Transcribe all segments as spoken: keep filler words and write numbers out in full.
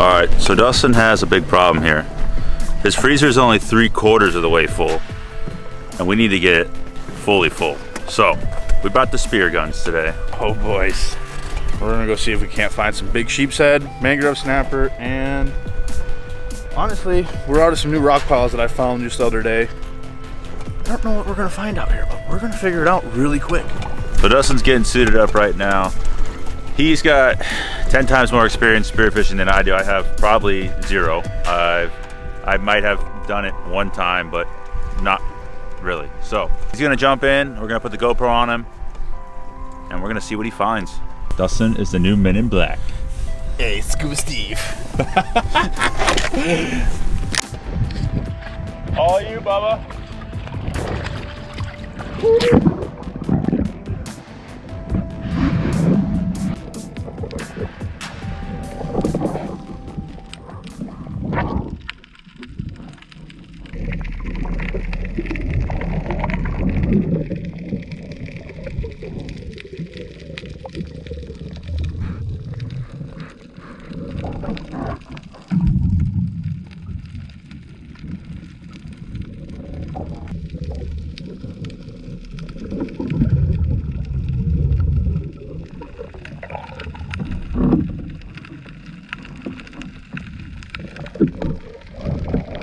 Alright, so Dustin has a big problem here. His freezer is only three quarters of the way full, and we need to get it fully full. So, we brought the spear guns today. Oh boys. We're gonna go see if we can't find some big sheep's head, mangrove snapper, and honestly, we're out of some new rock piles that I found just the other day. I don't know what we're gonna find out here, but we're gonna figure it out really quick. So Dustin's getting suited up right now. He's got ten times more experience spearfishing than I do. I have probably zero. I've, I might have done it one time, but not really. So he's gonna jump in, we're gonna put the GoPro on him, and we're gonna see what he finds. Dustin is the new Men in Black. Hey, Scuba Steve. All you, Bubba.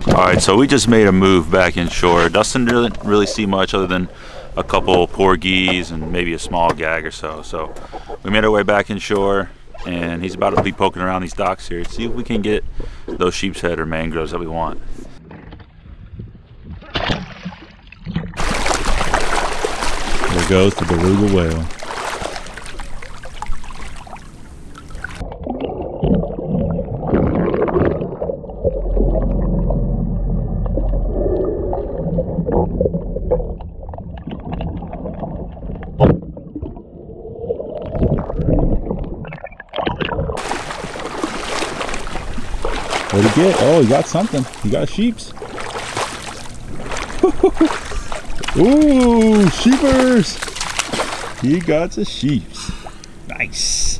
Alright, so we just made a move back inshore. Dustin didn't really see much other than a couple porgies and maybe a small gag or so. So we made our way back inshore, and he's about to be poking around these docks here to see if we can get those sheep's head or mangroves that we want. There goes the beluga whale. What did he get? Oh, he got something. He got sheeps. Ooh, sheepers! He got a sheeps. Nice.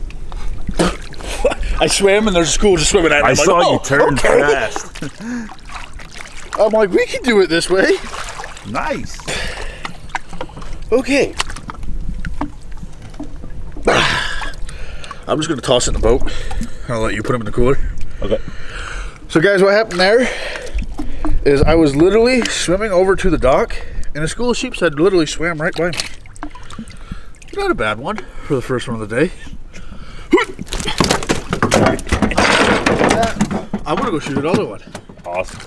I swam and there's a school just swimming at me. I saw like, oh, you turn okay. Fast. I'm like, we can do it this way. Nice. Okay. I'm just gonna toss it in the boat. I'll let you put them in the cooler. Okay. So guys, what happened there is I was literally swimming over to the dock and a school of sheeps had literally swam right by me. Not a bad one for the first one of the day. I want to go shoot another one. Awesome.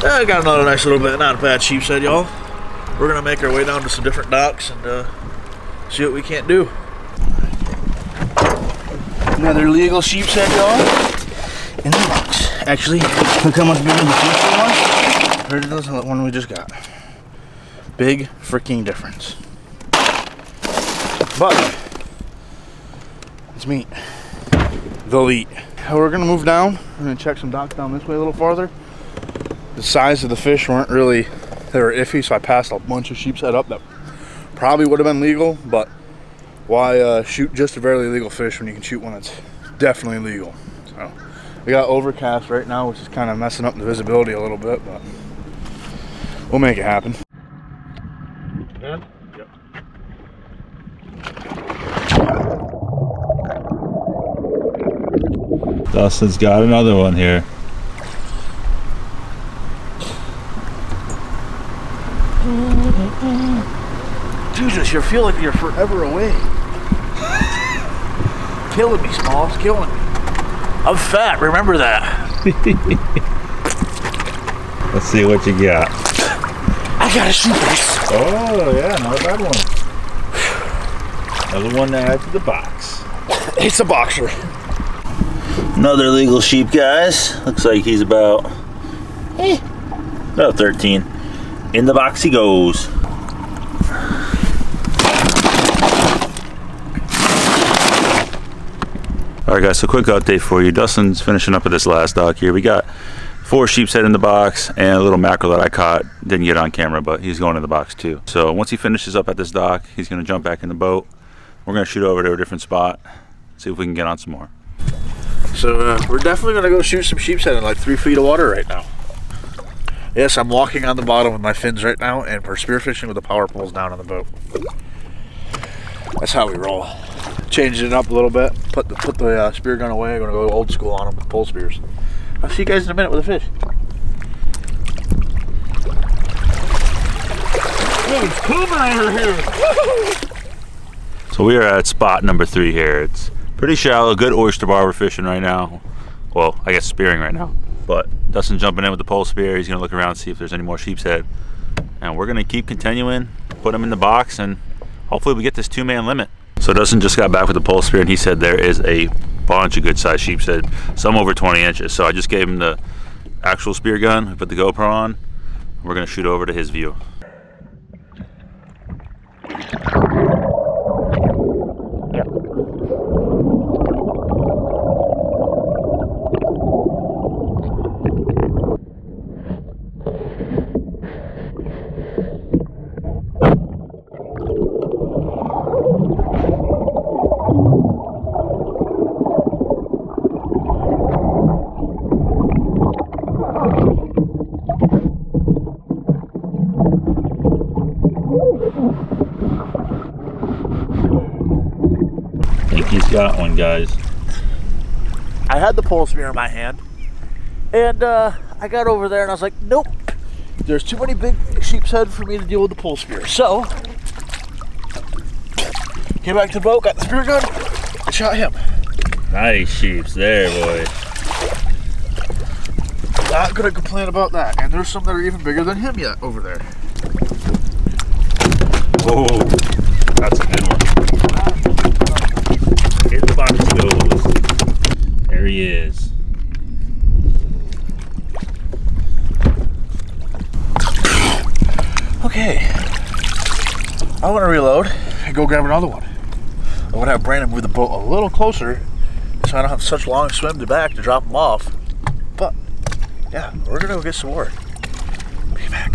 I got another nice little bit, not a bad sheep's head, y'all. We're gonna make our way down to some different docks and uh, see what we can't do. Another legal sheep's head, y'all, in the box. Actually, look how much bigger the first one was. Heard of those one we just got. Big freaking difference. But let's meet the lead. We're gonna move down. We're gonna check some docks down this way a little farther. The size of the fish weren't really, they were iffy, so I passed a bunch of sheep's head up that probably would have been legal, but why uh, shoot just a barely legal fish when you can shoot one that's definitely legal? So we got overcast right now, which is kind of messing up the visibility a little bit, but we'll make it happen. Yeah. Yep. Dustin's got another one here. Dude, just you feel like you're forever away. Killing me, Smalls, killing me. I'm fat, remember that. Let's see what you got. I got a sheepers. Oh yeah, not a bad one. Another one to add to the box. It's a boxer. Another legal sheep, guys. Looks like he's about, eh, about thirteen. In the box he goes. Alright guys, so quick update for you. Dustin's finishing up with this last dock here. We got four sheepshead in the box and a little mackerel that I caught. Didn't get on camera, but he's going in the box too. So once he finishes up at this dock, he's going to jump back in the boat. We're going to shoot over to a different spot, see if we can get on some more. So uh, we're definitely going to go shoot some sheepshead in like three feet of water right now. Yes, I'm walking on the bottom with my fins right now, and we're spearfishing with the power poles down on the boat. That's how we roll. Changing it up a little bit. Put the, put the uh, spear gun away. I'm going to go old school on them with pole spears. I'll see you guys in a minute with a fish. So we are at spot number three here. It's pretty shallow. Good oyster bar we're fishing right now. Well, I guess spearing right now. But Dustin's jumping in with the pole spear. He's going to look around and see if there's any more sheepshead. And we're going to keep continuing. Put them in the box and hopefully we get this two-man limit. So Dustin just got back with the pole spear and he said there is a bunch of good sized sheepshead, some over twenty inches. So I just gave him the actual spear gun, put the GoPro on, and we're gonna shoot over to his view. Got one, guys. I had the pole spear in my hand and uh, I got over there and I was like, nope, there's too many big sheep's head for me to deal with the pole spear. So came back to the boat, got the spear gun, and shot him. Nice sheeps there, boy. Not gonna complain about that. And there's some that are even bigger than him yet over there. Whoa, that's a good one. Here's the box goes. There he is. Okay. I want to reload and go grab another one. I want to have Brandon move the boat a little closer so I don't have such long swim to back to drop them off. But yeah, we're going to go get some more. Be back.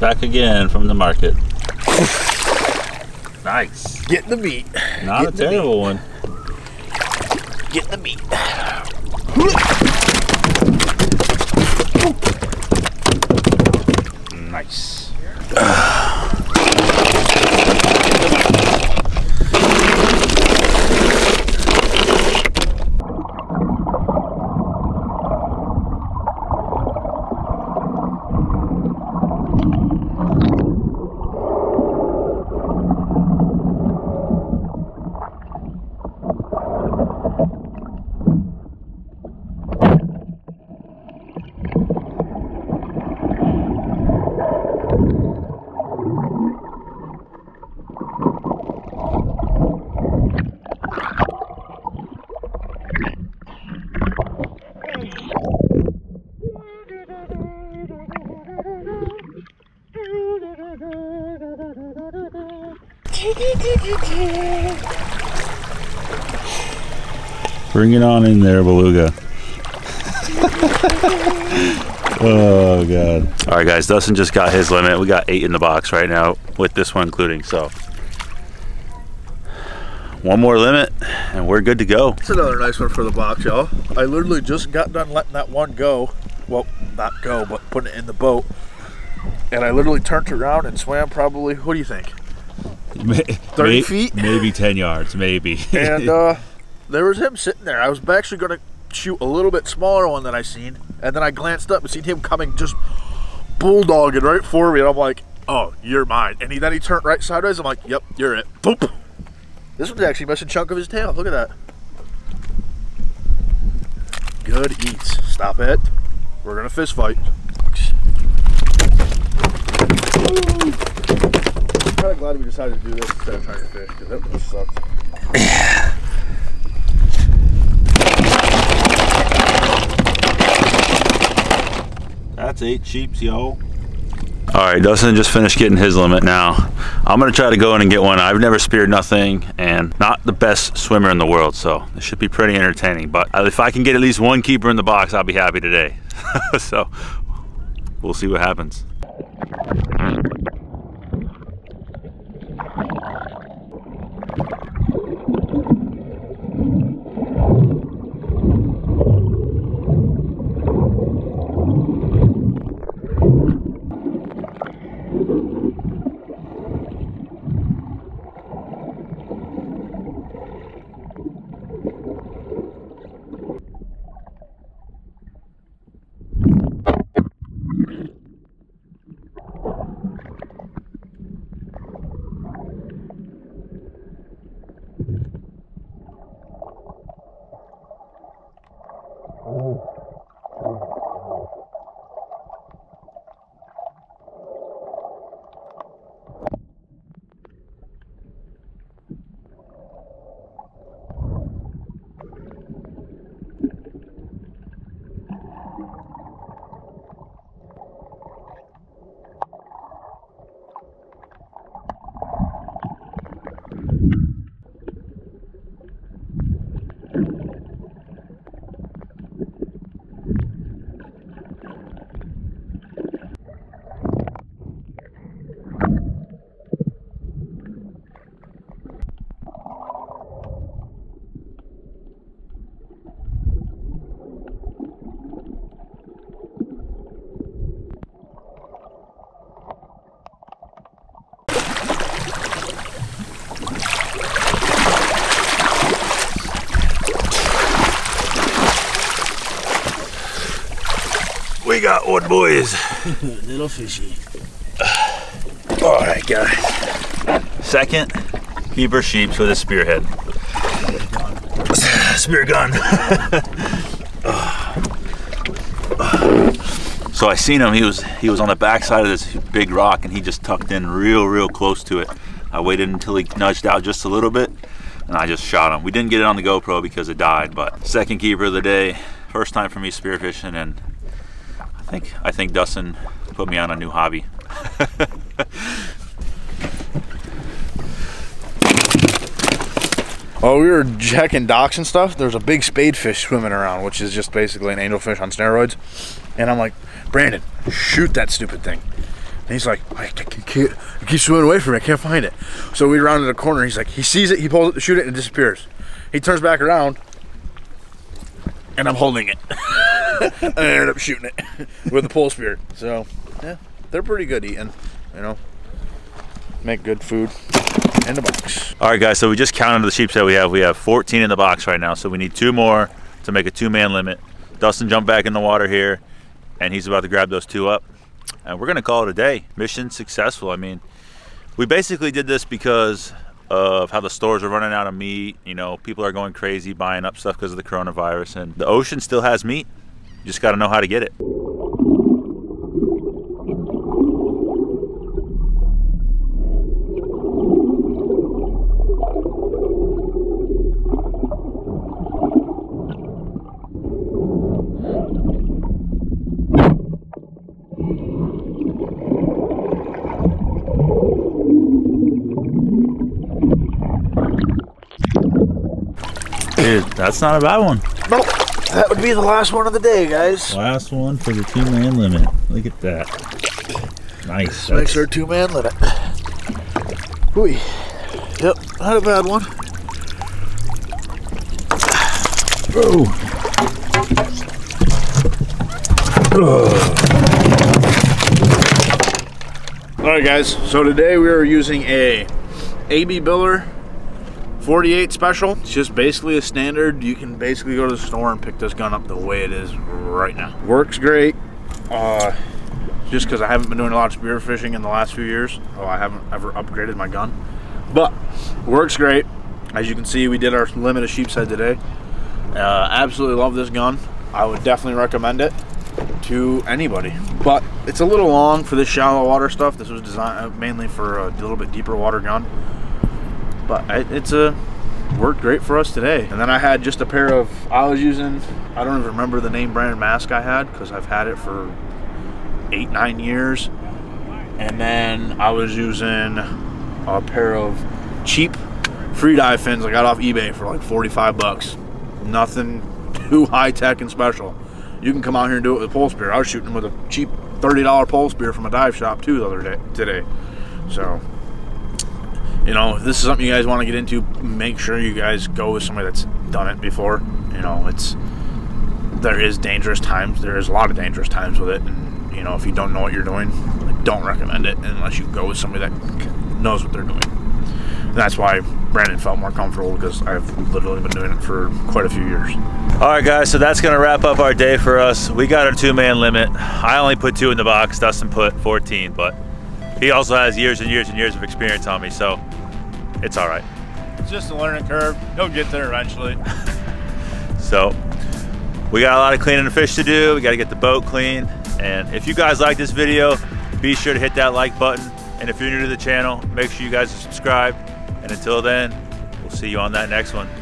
Back again from the market. Nice. Getting the meat. Not a terrible one. Getting the meat. Nice. Bring it on in there, beluga. Oh god. All right guys, Dustin just got his limit. We got eight in the box right now with this one including, so one more limit and we're good to go. That's another nice one for the box, y'all. I literally just got done letting that one go, well not go but putting it in the boat, and I literally turned around and swam probably, what do you think, thirty feet, maybe ten yards maybe. And uh there was him sitting there. I was actually gonna shoot a little bit smaller one that I seen, and then I glanced up and seen him coming, just bulldogging right for me, and I'm like, oh, you're mine. And he, then he turned right sideways. I'm like, yep, you're it. Boop. This one's actually missing a chunk of his tail. Look at that. Good eats. Stop it. We're gonna fist fight. I'm kind of glad we decided to do this instead of trying to fish, because that would have sucked. Yeah. That's eight sheeps, yo. Alright, Dustin just finished getting his limit now. I'm going to try to go in and get one. I've never speared nothing, and not the best swimmer in the world, so it should be pretty entertaining. But if I can get at least one keeper in the box, I'll be happy today. So, we'll see what happens. We got one, boys. Little fishy. All right, guys. Second keeper sheeps with a spearhead. Spear gun. So I seen him. He was he was on the backside of this big rock, and he just tucked in real, real close to it. I waited until he nudged out just a little bit, and I just shot him. We didn't get it on the GoPro because it died, but second keeper of the day. First time for me spearfishing, and I think, I think Dustin put me on a new hobby. While we were checking docks and stuff, there's a big spadefish swimming around, which is just basically an angelfish on steroids. And I'm like, Brandon, shoot that stupid thing. And he's like, I can't, I keep swimming away from me, I can't find it. So we rounded a corner, he's like, he sees it, he pulls it to shoot it, and it disappears. He turns back around, and I'm holding it. And I ended up shooting it with a pole spear. So, yeah, they're pretty good eating, you know. Make good food in the box. All right, guys, so we just counted the sheeps that we have. We have fourteen in the box right now, so we need two more to make a two-man limit. Dustin jumped back in the water here, and he's about to grab those two up. And we're going to call it a day. Mission successful. I mean, we basically did this because of how the stores are running out of meat. You know, people are going crazy buying up stuff because of the coronavirus, and the ocean still has meat. You just got to know how to get it. Dude, that's not a bad one. Nope. That would be the last one of the day, guys. Last one for the two-man limit. Look at that. Nice. This makes our two-man limit. Ooh. Yep, not a bad one. Whoa. Ugh. All right, guys. So today we are using a A B Biller forty-eight special. It's just basically a standard. You can basically go to the store and pick this gun up the way it is right now. Works great. Uh, just because I haven't been doing a lot of spear fishing in the last few years, oh, I haven't ever upgraded my gun. But works great. As you can see, we did our limit of sheepshead today. Uh, absolutely love this gun. I would definitely recommend it to anybody, but it's a little long for this shallow water stuff. This was designed mainly for a little bit deeper water gun, but it, it's a worked great for us today. And then I had just a pair of, I was using, I don't even remember the name brand mask I had, because I've had it for eight, nine years. And then I was using a pair of cheap free dive fins I got off eBay for like forty-five bucks. Nothing too high-tech and special. You can come out here and do it with a pole spear. I was shooting with a cheap thirty dollar pole spear from a dive shop too the other day today. So, you know, if this is something you guys want to get into, make sure you guys go with somebody that's done it before. You know, it's there is dangerous times. There is a lot of dangerous times with it. And, you know, if you don't know what you're doing, I don't recommend it unless you go with somebody that knows what they're doing. That's why Brandon felt more comfortable, because I've literally been doing it for quite a few years. All right, guys, so that's going to wrap up our day for us. We got our two-man limit. I only put two in the box. Dustin put fourteen, but he also has years and years and years of experience on me, so it's all right. It's just a learning curve. He'll get there eventually. So we got a lot of cleaning the fish to do. We got to get the boat clean. And if you guys like this video, be sure to hit that like button. And if you're new to the channel, make sure you guys are subscribed. And until then, we'll see you on that next one.